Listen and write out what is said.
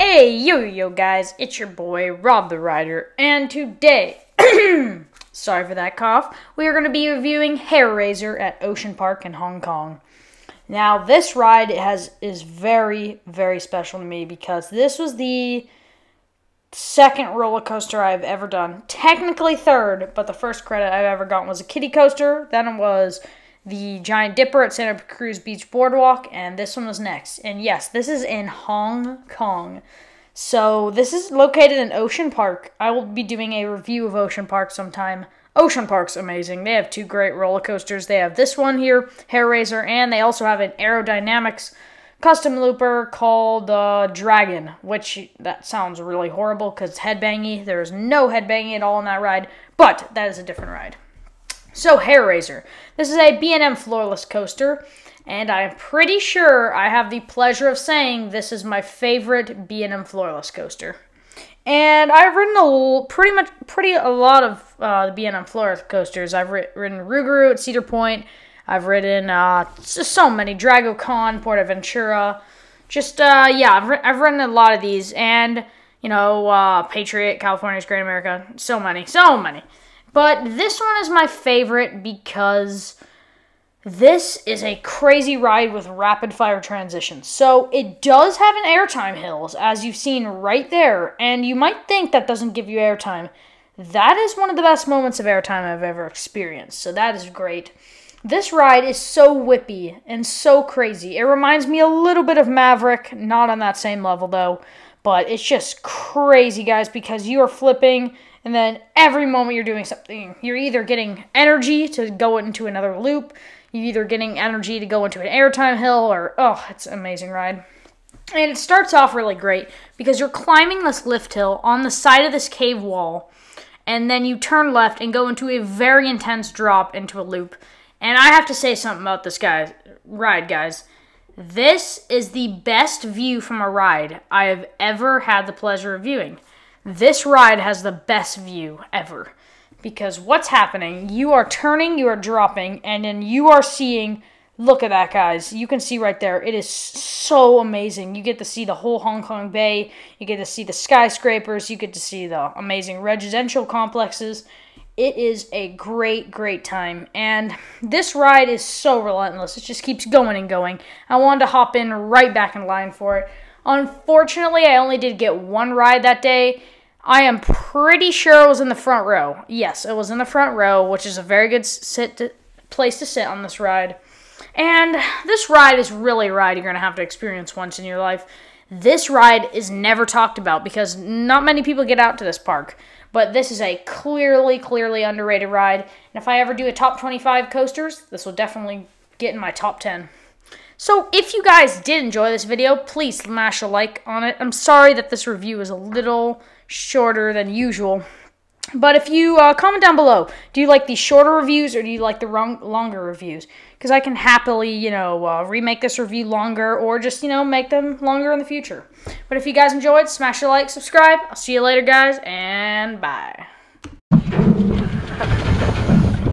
Hey yo guys, it's your boy Rob the Rider, and today, sorry for that cough, we are going to be reviewing Hair Raiser at Ocean Park in Hong Kong. Now this ride is very, very special to me because this was the second roller coaster I've ever done. Technically third, but the first credit I've ever gotten was a kiddie coaster, then it was the Giant Dipper at Santa Cruz Beach Boardwalk, and this one was next. And yes, this is in Hong Kong. So this is located in Ocean Park. I will be doing a review of Ocean Park sometime. Ocean Park's amazing. They have two great roller coasters. They have this one here, Hair Raiser, and they also have an Aerodynamics Custom Looper called Dragon, which that sounds really horrible because it's headbangy. There is no headbanging at all in that ride, but that is a different ride. So, Hair Raiser. This is a B&M Floorless Coaster, and I'm pretty sure I have the pleasure of saying this is my favorite B&M Floorless Coaster. And I've ridden a lot of the B&M Floorless Coasters. I've ridden Rougarou at Cedar Point. I've ridden so many, Dragocon, PortAventura. Just, yeah, I've ridden a lot of these. And, you know, Patriot, California's Great America. So many, so many. But this one is my favorite because this is a crazy ride with rapid-fire transitions. So it does have an airtime hills, as you've seen right there. And you might think that doesn't give you airtime. That is one of the best moments of airtime I've ever experienced. So that is great. This ride is so whippy and so crazy. It reminds me a little bit of Maverick. Not on that same level, though. But it's just crazy, guys, because you are flipping. And then every moment you're doing something, you're either getting energy to go into another loop, you're either getting energy to go into an airtime hill, or, oh, it's an amazing ride. And it starts off really great, because you're climbing this lift hill on the side of this cave wall, and then you turn left and go into a very intense drop into a loop. And I have to say something about this ride, guys. This is the best view from a ride I have ever had the pleasure of viewing. This ride has the best view ever, because what's happening, you are turning, you are dropping, and then you are seeing, look at that, guys, you can see right there, it is so amazing. You get to see the whole Hong Kong Bay, you get to see the skyscrapers, you get to see the amazing residential complexes. It is a great, great time, and this ride is so relentless, it just keeps going and going. I wanted to hop in right back in line for it. Unfortunately, I only did get one ride that day. I am pretty sure it was in the front row. Yes, it was in the front row, which is a very good place to sit on this ride. And this ride is really a ride you're going to have to experience once in your life. This ride is never talked about because not many people get out to this park. But this is a clearly, clearly underrated ride. And if I ever do a top 25 coasters, this will definitely get in my top 10. So, if you guys did enjoy this video, please smash a like on it. I'm sorry that this review is a little shorter than usual. But if you comment down below, do you like the shorter reviews or do you like the longer reviews? Because I can happily, you know, remake this review longer or just, you know, make them longer in the future. But if you guys enjoyed, smash a like, subscribe. I'll see you later, guys, and bye.